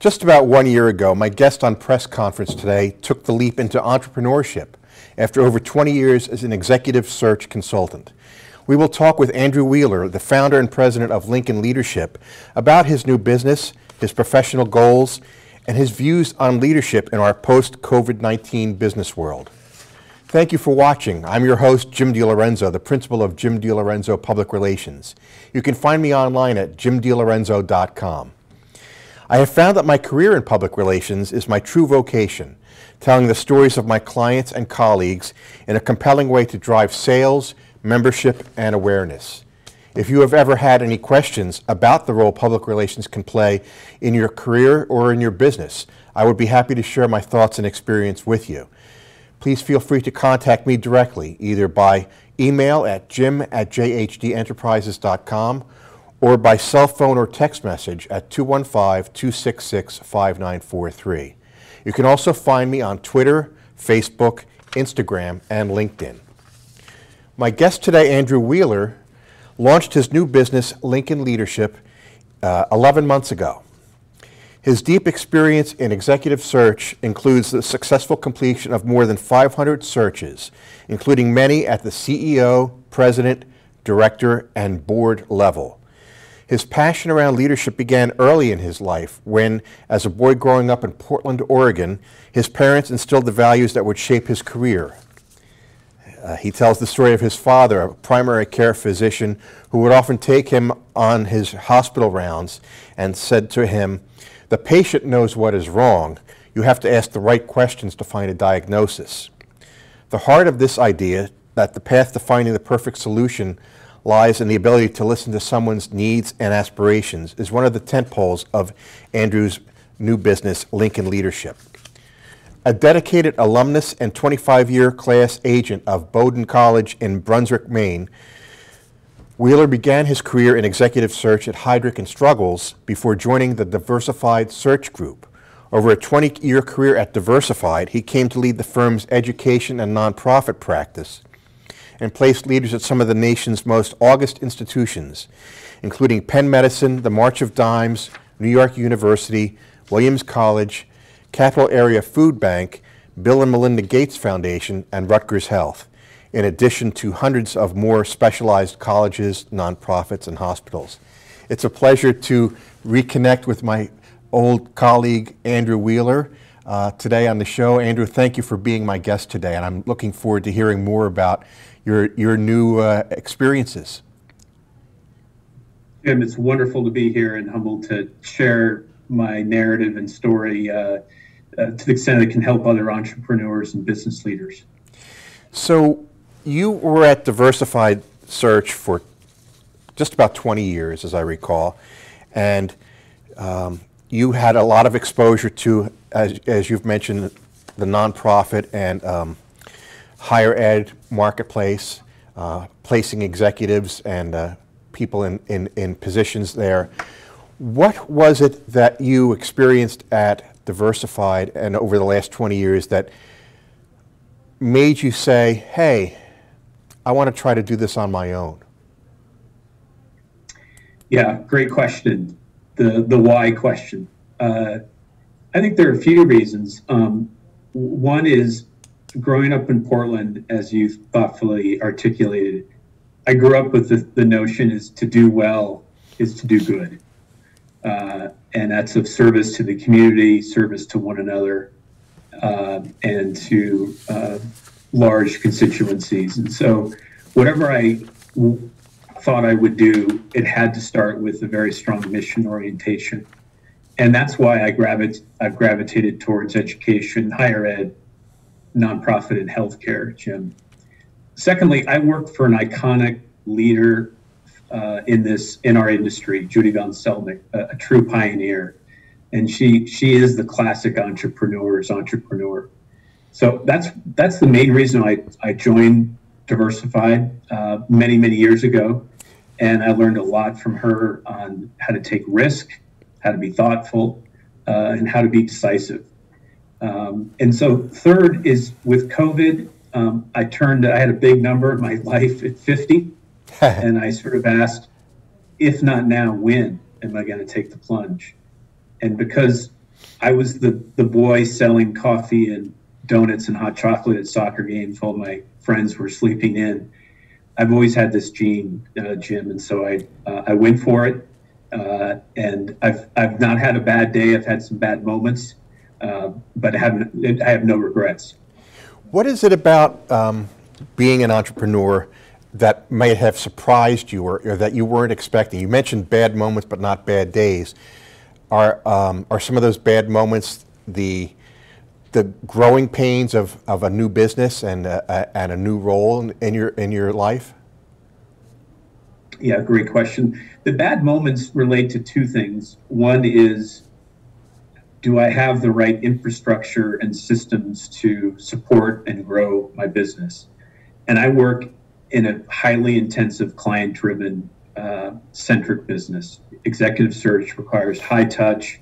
Just about 1 year ago, my guest on Press Conference today took the leap into entrepreneurship after over 20 years as an executive search consultant. We will talk with Andrew Wheeler, the founder and president of Lincoln Leadership, about his new business, his professional goals, and his views on leadership in our post-COVID-19 business world. Thank you for watching. I'm your host, Jim DeLorenzo, the principal of Jim DeLorenzo Public Relations. You can find me online at jimdelorenzo.com. I have found that my career in public relations is my true vocation, telling the stories of my clients and colleagues in a compelling way to drive sales, membership, and awareness. If you have ever had any questions about the role public relations can play in your career or in your business, I would be happy to share my thoughts and experience with you. Please feel free to contact me directly, either by email at jim@jhdenterprises.com or by cell phone or text message at 215-266-5943. You can also find me on Twitter, Facebook, Instagram, and LinkedIn. My guest today, Andrew Wheeler, launched his new business, Lincoln Leadership, 11 months ago. His deep experience in executive search includes the successful completion of more than 500 searches, including many at the CEO, president, director, and board level. His passion around leadership began early in his life when, as a boy growing up in Portland, Oregon, his parents instilled the values that would shape his career. He tells the story of his father, a primary care physician, who would often take him on his hospital rounds and said to him, "The patient knows what is wrong. You have to ask the right questions to find a diagnosis." The heart of this idea, that the path to finding the perfect solution lies in the ability to listen to someone's needs and aspirations, is one of the tentpoles of Andrew's new business, Lincoln Leadership. A dedicated alumnus and 25-year class agent of Bowdoin College in Brunswick, Maine, Wheeler began his career in executive search at Heidrick and Struggles before joining the Diversified Search Group. Over a 20-year career at Diversified, he came to lead the firm's education and nonprofit practice and placed leaders at some of the nation's most august institutions, including Penn Medicine, the March of Dimes, New York University, Williams College, Capital Area Food Bank, Bill and Melinda Gates Foundation, and Rutgers Health, in addition to hundreds of more specialized colleges, nonprofits, and hospitals. It's a pleasure to reconnect with my old colleague, Andrew Wheeler, today on the show. Andrew, thank you for being my guest today, and I'm looking forward to hearing more about your new experiences. Jim, it's wonderful to be here and humbled to share my narrative and story to the extent it can help other entrepreneurs and business leaders. So you were at Diversified Search for just about 20 years, as I recall, and you had a lot of exposure to, as you've mentioned, the nonprofit and higher ed marketplace, placing executives and people in positions there. What was it that you experienced at Diversified and over the last 20 years that made you say, hey, I want to try to do this on my own? Yeah, great question. The why question. I think there are a few reasons. One is, growing up in Portland, as you've thoughtfully articulated, I grew up with the notion is to do well is to do good. And that's of service to the community, service to one another, and to large constituencies. And so whatever I thought I would do, it had to start with a very strong mission orientation. And that's why I've gravitated towards education, higher ed, nonprofit, and healthcare, Jim. Secondly, I work for an iconic leader in our industry, Judy Von Selvig, a true pioneer, and she is the classic entrepreneur. So that's the main reason I joined Diversified many years ago, and I learned a lot from her on how to take risk, how to be thoughtful, and how to be decisive. And so third is, with COVID, I had a big number in my life at 50, and I sort of asked, if not now, when am I going to take the plunge? And because I was the boy selling coffee and donuts and hot chocolate at soccer games while my friends were sleeping in. I've always had this gene, Jim, and so I went for it. And I've not had a bad day. I've had some bad moments, but I have no regrets. What is it about being an entrepreneur that may have surprised you, or that you weren't expecting? You mentioned bad moments, but not bad days. Are some of those bad moments the growing pains of a new business and a new role in your life? Yeah, great question. The bad moments relate to two things. One is, do I have the right infrastructure and systems to support and grow my business? And I work in a highly intensive, client-driven, centric business. Executive search requires high touch,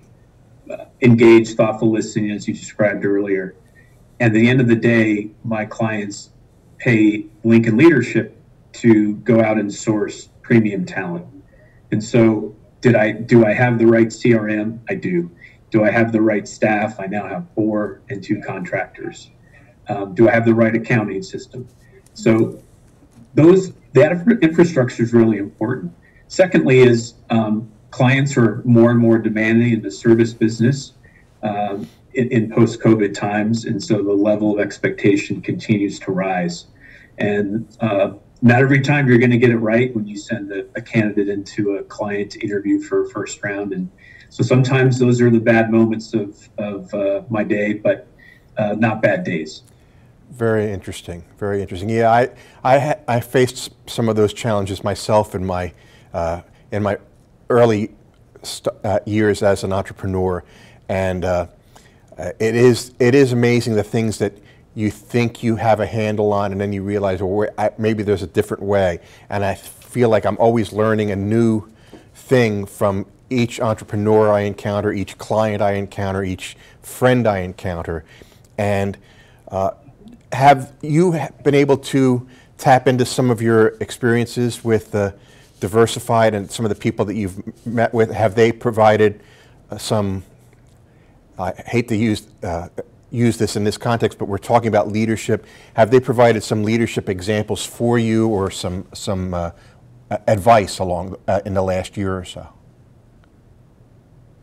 engaged, thoughtful listening, as you described earlier. And at the end of the day, my clients pay Lincoln Leadership to go out and source premium talent. And so do I have the right CRM? I do. Do I have the right staff? I now have 4 and 2 contractors. Do I have the right accounting system? So that infrastructure is really important. Secondly is clients are more and more demanding in the service business in post-COVID times. And so the level of expectation continues to rise. And not every time you're going to get it right when you send a candidate into a client interview for a first round. And so sometimes those are the bad moments of my day, but not bad days. Very interesting. Very interesting. Yeah, I faced some of those challenges myself in my early years as an entrepreneur, and it is amazing the things that you think you have a handle on, and then you realize, well, maybe there's a different way. And I feel like I'm always learning a new thing from each entrepreneur I encounter, each client I encounter, each friend I encounter. And have you been able to tap into some of your experiences with Diversified and some of the people that you've met with? Have they provided some, I hate to use this in this context, but we're talking about leadership. Have they provided some leadership examples for you, or some advice along in the last year or so?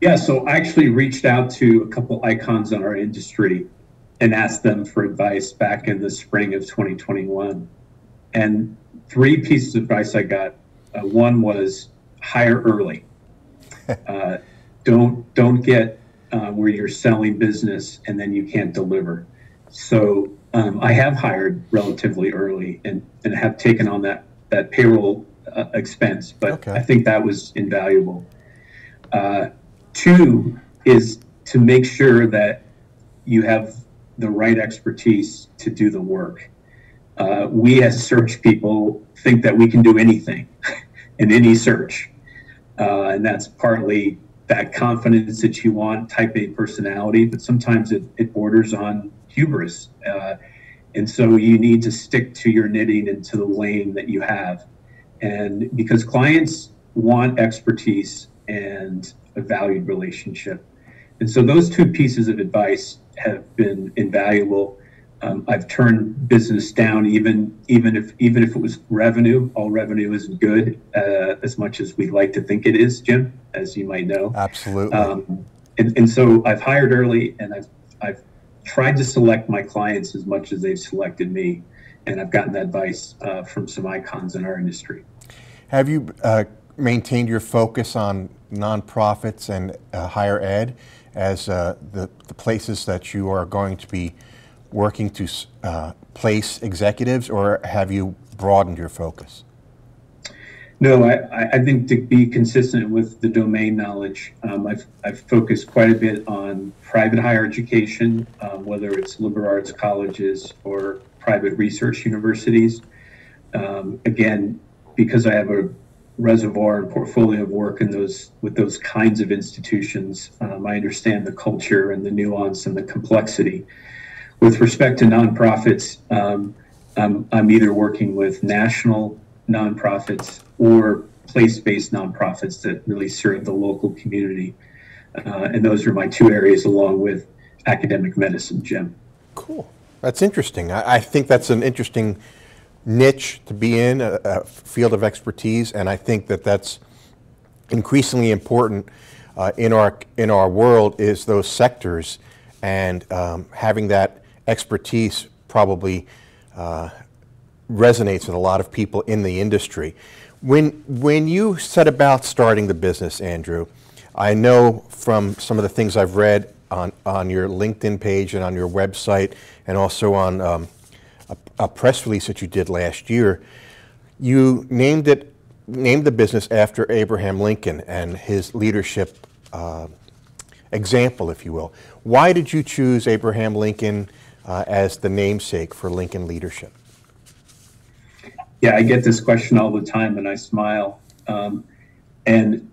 Yeah, so I actually reached out to a couple icons in our industry and asked them for advice back in the spring of 2021. And 3 pieces of advice I got. One was hire early. Don't get where you're selling business and then you can't deliver. So I have hired relatively early and have taken on that payroll expense, but okay. I think that was invaluable. 2 is to make sure that you have the right expertise to do the work. We as search people think that we can do anything in any search, and that's partly that confidence that you want, type A personality, but sometimes it borders on hubris. And so you need to stick to your knitting and to the lane that you have. And because clients want expertise and a valued relationship. And so those 2 pieces of advice have been invaluable. I've turned business down even if it was revenue. All revenue isn't good as much as we'd like to think it is, Jim, as you might know. Absolutely. And so I've hired early, and I've tried to select my clients as much as they've selected me, and I've gotten advice from some icons in our industry. Have you maintained your focus on nonprofits and higher ed as the places that you are going to be working to place executives, or have you broadened your focus? No, I think to be consistent with the domain knowledge, I've focused quite a bit on private higher education, whether it's liberal arts colleges or private research universities. Again, because I have a reservoir and portfolio of work with those kinds of institutions, I understand the culture and the nuance and the complexity. With respect to nonprofits, I'm either working with national nonprofits or place-based nonprofits that really serve the local community. And those are my two areas along with academic medicine, Jim. Cool. That's interesting. I think that's an interesting niche to be in, a field of expertise, and I think that that's increasingly important in our world, is those sectors, and having that expertise probably resonates with a lot of people in the industry. When you set about starting the business, Andrew, I know from some of the things I've read on your LinkedIn page and on your website, and also on a press release that you did last year, you named the business after Abraham Lincoln and his leadership example, if you will. Why did you choose Abraham Lincoln as the namesake for Lincoln Leadership? Yeah, I get this question all the time, and I smile. And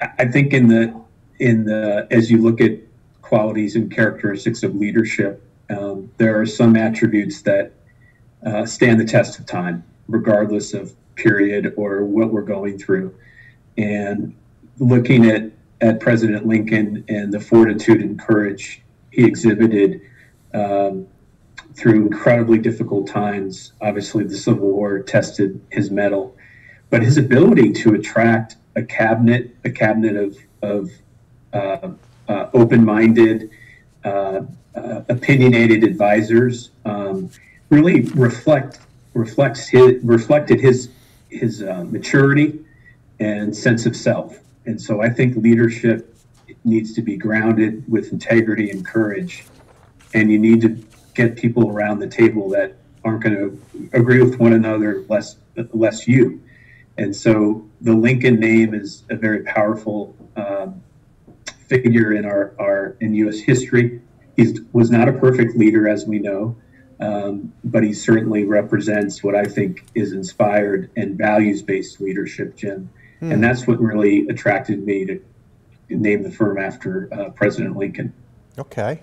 I think as you look at qualities and characteristics of leadership, there are some attributes that stand the test of time, regardless of period or what we're going through. And looking at President Lincoln and the fortitude and courage he exhibited through incredibly difficult times, obviously the Civil War tested his mettle, but his ability to attract a cabinet of open-minded, opinionated advisors, really reflected his maturity and sense of self. And so I think leadership needs to be grounded with integrity and courage, and you need to get people around the table that aren't going to agree with one another, less you. And so the Lincoln name is a very powerful figure in our U.S. history. He was not a perfect leader, as we know, but he certainly represents what I think is inspired and values-based leadership, Jim. Hmm. And that's what really attracted me to name the firm after President Lincoln. Okay.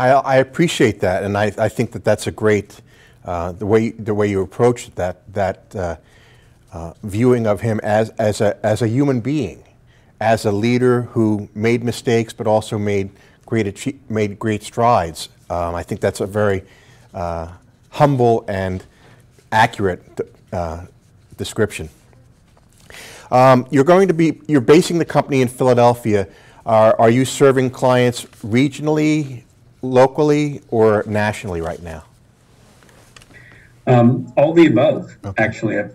I appreciate that, and I think that that's a great the way you approached that viewing of him as a human being, as a leader who made mistakes but also made great strides. I think that's a very humble and accurate description. You're basing the company in Philadelphia. Are you serving clients regionally, locally, or nationally right now? All the above, okay. Actually.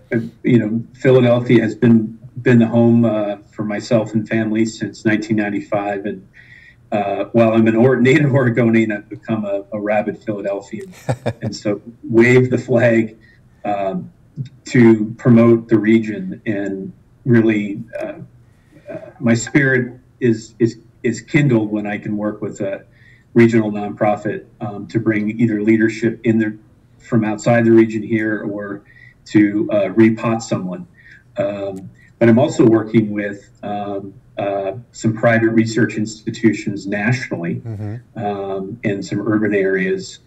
Philadelphia has been the home for myself and family since 1995, and while I'm a native Oregonian, I've become a rabid Philadelphian, and so wave the flag to promote the region. And really, my spirit is kindled when I can work with a regional nonprofit to bring either leadership from outside the region here, or to repot someone. But I'm also working with some private research institutions nationally, and some urban areas.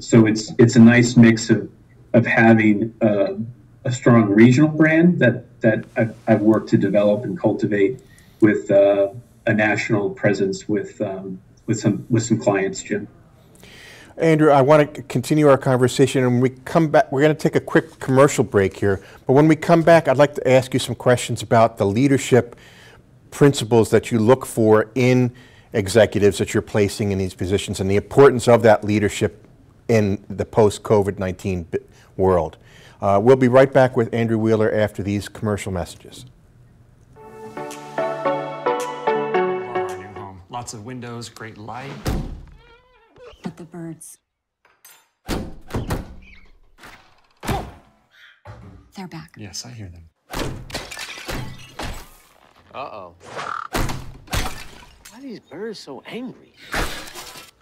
So it's a nice mix of having a strong regional brand that I've worked to develop and cultivate, with a national presence with some clients, Jim. Andrew, I want to continue our conversation, and when we come back, we're going to take a quick commercial break here. But when we come back, I'd like to ask you some questions about the leadership principles that you look for in executives that you're placing in these positions, and the importance of that leadership in the post-COVID-19 world. We'll be right back with Andrew Wheeler after these commercial messages. Our new home. Lots of windows, great light. But the birds, they're back. Yes, I hear them. Uh-oh. Why are these birds so angry?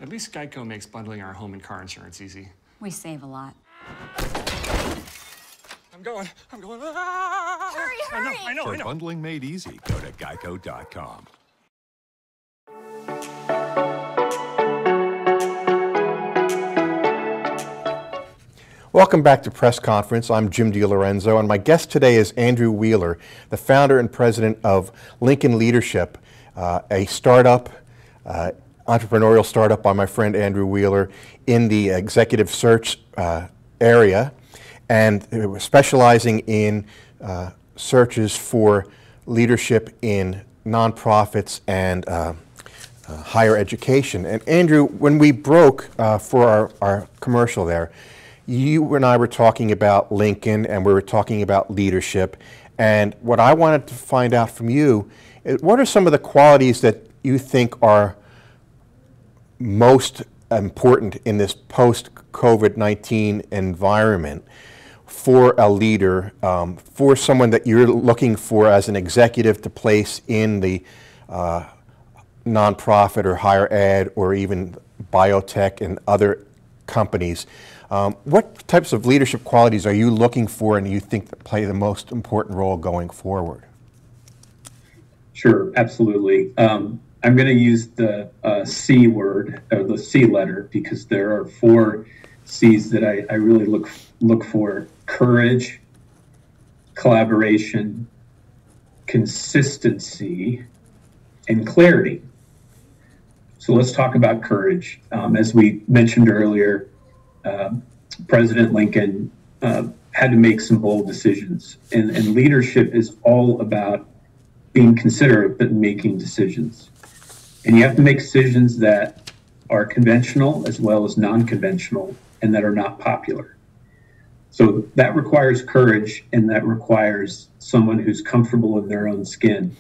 At least Geico makes bundling our home and car insurance easy. We save a lot. I'm going. Ah! Hurry, hurry! I know. For bundling made easy, go to geico.com. Welcome back to Press Conference. I'm Jim DeLorenzo, and my guest today is Andrew Wheeler, the founder and president of Lincoln Leadership, a startup, entrepreneurial startup by my friend Andrew Wheeler in the executive search area, and it was specializing in searches for leadership in nonprofits and higher education. And Andrew, when we broke for our commercial there, you and I were talking about Lincoln and we were talking about leadership. And what I wanted to find out from you is, what are some of the qualities that you think are most important in this post-COVID-19 environment for a leader, for someone that you're looking for as an executive to place in the nonprofit or higher ed or even biotech and other companies? What types of leadership qualities are you looking for and you think that play the most important role going forward? Sure, absolutely. I'm going to use the C word, or the C letter, because there are four C's that I really look for: courage, collaboration, consistency, and clarity. So let's talk about courage. As we mentioned earlier, President Lincoln had to make some bold decisions, and leadership is all about being considerate but making decisions. And you have to make decisions that are conventional as well as non-conventional and that are not popular. So that requires courage, and that requires someone who's comfortable in their own skin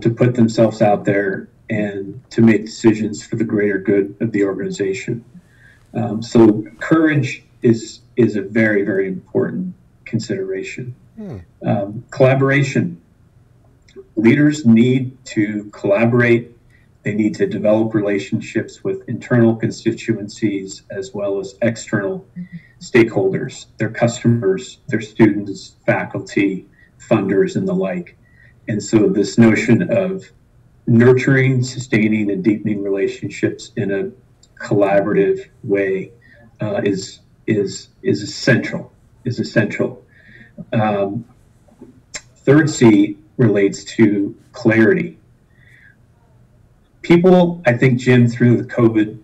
to put themselves out there and to make decisions for the greater good of the organization. So courage is a very, very important consideration. Collaboration. Leaders need to collaborate. They need to develop relationships with internal constituencies as well as external stakeholders, their customers, their students, faculty, funders, and the like. And so this notion of nurturing, sustaining, and deepening relationships in a collaborative way is essential, Third C relates to clarity. People, I think, Jim, through the COVID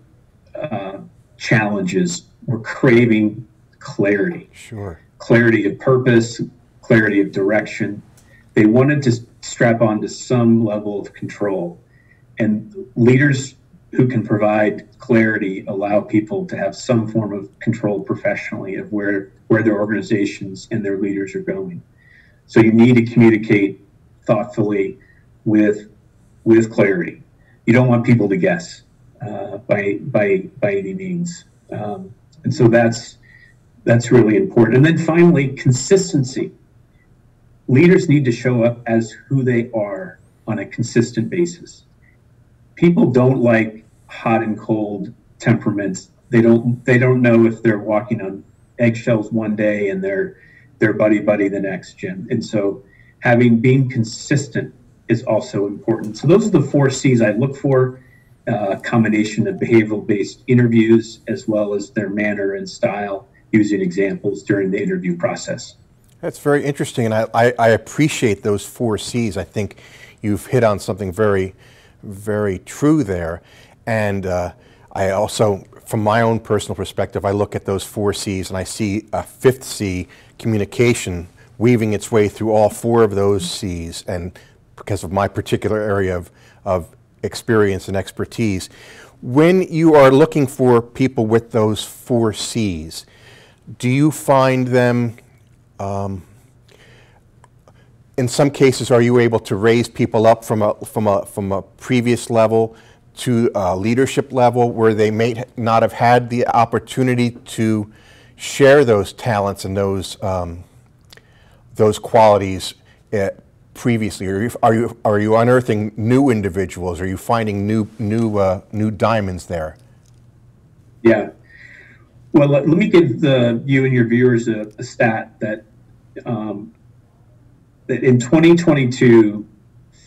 challenges, were craving clarity. Sure. Clarity of purpose, clarity of direction. They wanted to strap on to some level of control. And leaders who can provide clarity allow people to have some form of control professionally of where their organizations and their leaders are going. So you need to communicate thoughtfully with clarity. You don't want people to guess by any means, and so that's really important. And then finally, consistency. Leaders need to show up as who they are on a consistent basis. People don't like hot and cold temperaments. They don't know if they're walking on eggshells one day and they're buddy the next, Jim. And so being consistent is also important. So those are the four C's I look for: combination of behavioral-based interviews as well as their manner and style, using examples during the interview process. That's very interesting, and I appreciate those four C's. I think you've hit on something very, very true there. And I also, from my own personal perspective, I look at those four C's and I see a fifth C, communication, weaving its way through all four of those C's, and because of my particular area of experience and expertise. When you are looking for people with those four C's, do you find them, in some cases, are you able to raise people up from a previous level to a leadership level where they may not have had the opportunity to share those talents and those qualities previously? Or are you unearthing new individuals? Are you finding new diamonds there? Yeah. Well, let me give you and your viewers a stat that that in 2022,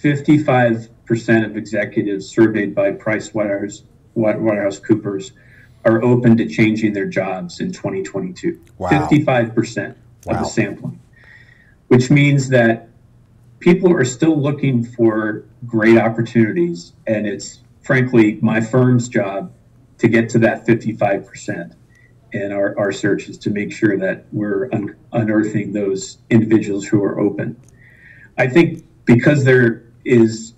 55% of executives surveyed by PricewaterhouseCoopers are open to changing their jobs in 2022. Wow. 55% of the sampling, which means that people are still looking for great opportunities, and it's frankly my firm's job to get to that 55%. And our search is to make sure that we're unearthing those individuals who are open. I think because there is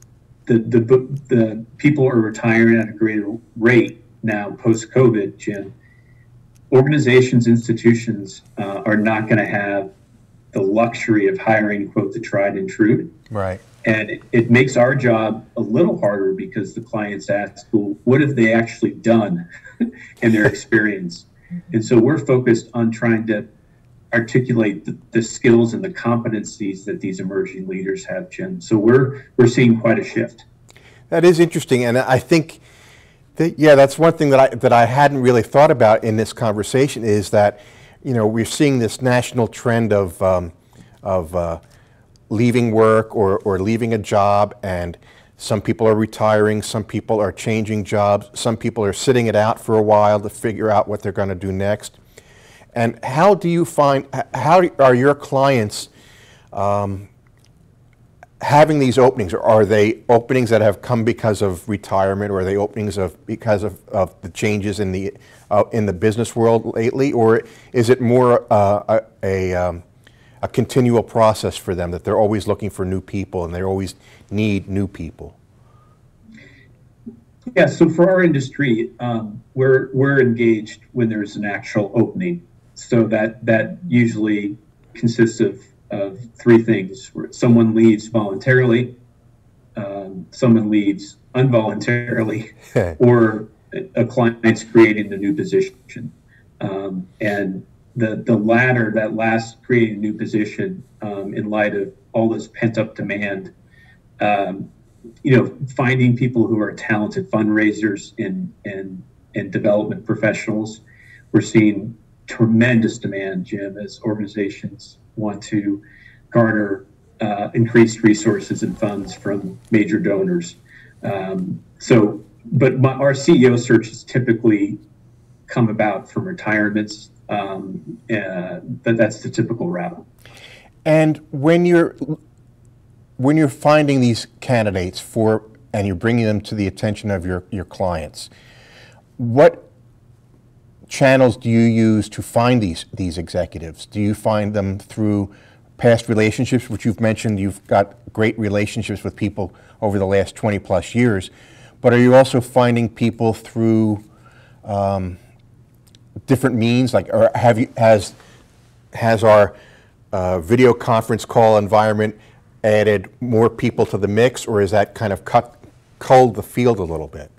the people are retiring at a greater rate now post-COVID, Jim, organizations, institutions are not going to have the luxury of hiring, quote, the tried and true. Right. And it makes our job a little harder because the clients ask, well, what have they actually done in their experience? And so we're focused on trying to articulate the skills and the competencies that these emerging leaders have, Jim. So we're seeing quite a shift. That is interesting, and I think that, yeah, that's one thing that I hadn't really thought about in this conversation, is that, you know, we're seeing this national trend of leaving work or leaving a job, and some people are retiring, some people are changing jobs, some people are sitting it out for a while to figure out what they're going to do next. And how do you find, how are your clients having these openings? Are they openings that have come because of retirement, or are they openings because of the changes in the business world lately? Or is it more a continual process for them, that they're always looking for new people and they always need new people? Yeah, so for our industry, we're engaged when there's an actual opening. So that usually consists of three things. Someone leaves voluntarily, someone leaves involuntarily, or a client's creating a new position. And the latter, that last creating a new position, in light of all this pent-up demand, you know, finding people who are talented fundraisers and development professionals. We're seeing tremendous demand, Jim, as organizations want to garner increased resources and funds from major donors. Our CEO searches typically come about from retirements. That's the typical route. And when you're finding these candidates for, and you're bringing them to the attention of your clients, what channels do you use to find these executives? Do you find them through past relationships, which you've mentioned? You've got great relationships with people over the last 20 plus years, but are you also finding people through different means, like, or has our video conference call environment added more people to the mix, or is that kind of culled the field a little bit?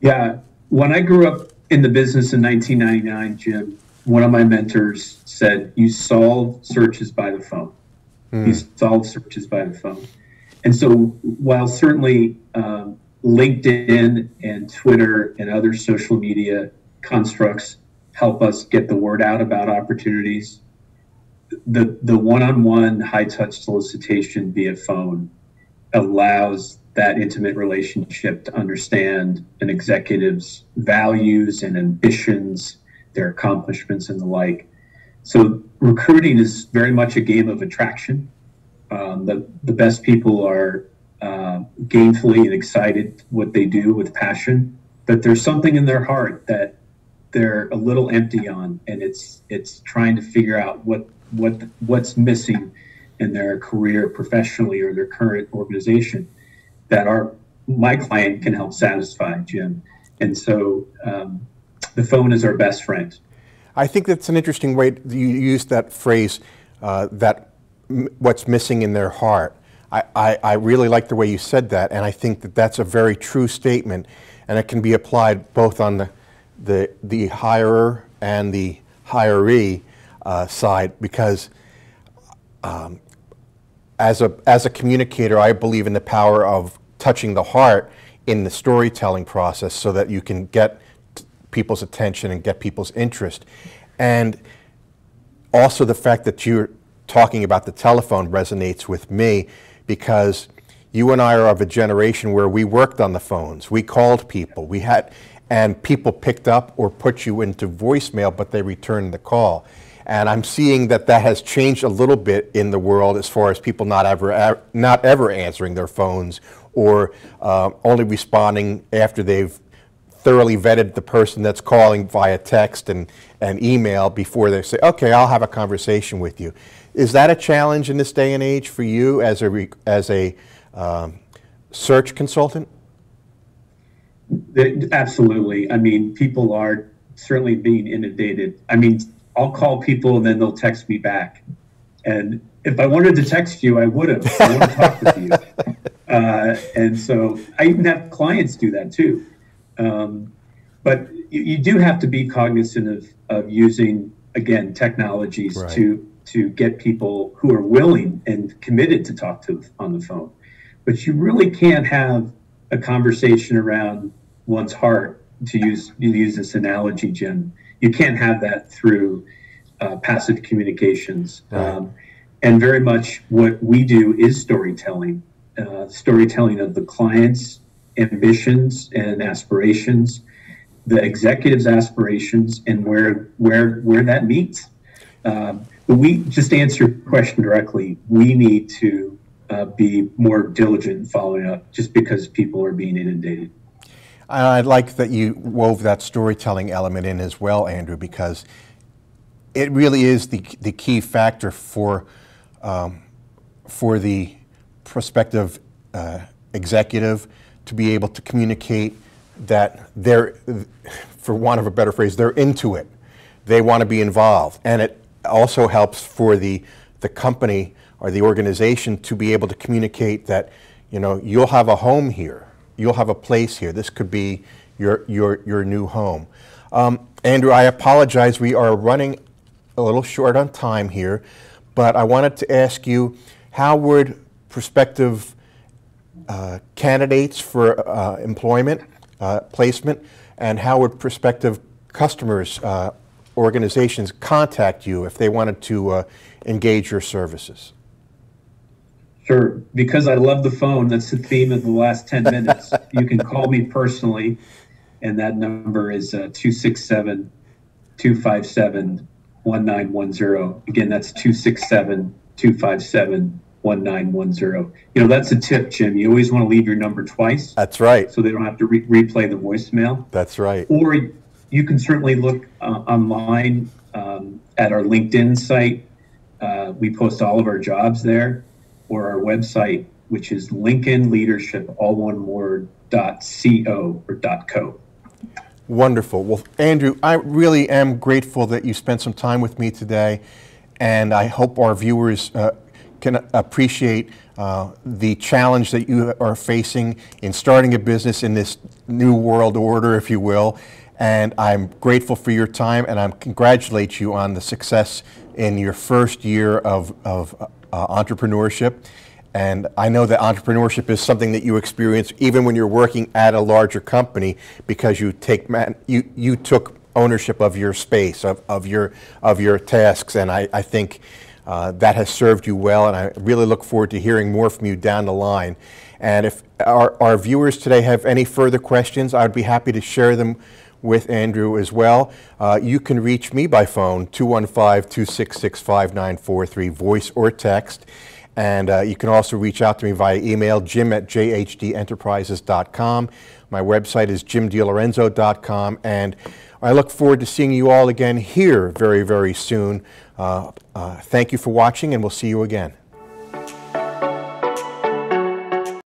Yeah, when I grew up in the business in 1999, Jim, one of my mentors said, you solve searches by the phone. Mm. You solve searches by the phone. And so while certainly LinkedIn and Twitter and other social media constructs help us get the word out about opportunities, the one-on-one high-touch solicitation via phone allows that intimate relationship to understand an executive's values and ambitions, their accomplishments and the like. So recruiting is very much a game of attraction. The best people are gainfully and excited what they do with passion, but there's something in their heart that they're a little empty on, and it's trying to figure out what's missing in their career professionally or their current organization that my client can help satisfy, Jim. And so the phone is our best friend. I think that's an interesting way you use that phrase, that what's missing in their heart. I really like the way you said that, and I think that that's a very true statement, and it can be applied both on the hirer and the hiree side, because as a communicator, I believe in the power of touching the heart in the storytelling process, so that you can get people's attention and get people's interest. And also the fact that you're talking about the telephone resonates with me, because you and I are of a generation where we worked on the phones, we called people, and people picked up or put you into voicemail, but they returned the call. And I'm seeing that that has changed a little bit in the world as far as people not ever answering their phones or only responding after they've thoroughly vetted the person that's calling via text and email before they say, okay, I'll have a conversation with you. Is that a challenge in this day and age for you as a search consultant? Absolutely. I mean, people are certainly being inundated. I mean, I'll call people and then they'll text me back. And if I wanted to text you, I would have. I want to talk with you. And so I even have clients do that too. But you do have to be cognizant of using, again, technologies right. to get people who are willing and committed to talk to on the phone. But you really can't have a conversation around one's heart, to use this analogy, Jim. You can't have that through passive communications. Right. And very much what we do is storytelling. Storytelling of the client's ambitions and aspirations, the executive's aspirations, and where that meets. But we just to answer your question directly. We need to be more diligent in following up, just because people are being inundated. I like that you wove that storytelling element in as well, Andrew, because it really is the key factor for the prospective executive to be able to communicate that they're, for want of a better phrase, they're into it. They want to be involved. And it also helps for the company or the organization to be able to communicate that, you know, you'll have a home here. You'll have a place here. This could be your new home. Andrew, I apologize. We are running a little short on time here, but I wanted to ask you, how would prospective candidates for employment, placement, and how would prospective customers, organizations contact you if they wanted to engage your services? Sure. Because I love the phone, that's the theme of the last 10 minutes. You can call me personally, and that number is 267-257-1910. Again, that's 267-257-1910. You know, that's a tip, Jim. You always want to leave your number twice. That's right. So they don't have to replay the voicemail. That's right. Or you can certainly look online at our LinkedIn site. We post all of our jobs there. Or our website, which is Lincoln Leadership, all one word, .co or .co. Wonderful. Well, Andrew, I really am grateful that you spent some time with me today, and I hope our viewers can appreciate the challenge that you are facing in starting a business in this new world order, if you will. And I'm grateful for your time, and I congratulate you on the success in your first year of entrepreneurship. And I know that entrepreneurship is something that you experience even when you're working at a larger company, because you took ownership of your space, of your tasks, and I think that has served you well, and I really look forward to hearing more from you down the line. And if our viewers today have any further questions, I'd be happy to share them with Andrew as well. You can reach me by phone, 215-266-5943, voice or text. And you can also reach out to me via email, jim@jhdenterprises.com. My website is jimdelorenzo.com. And I look forward to seeing you all again here very, very soon. Thank you for watching, and we'll see you again.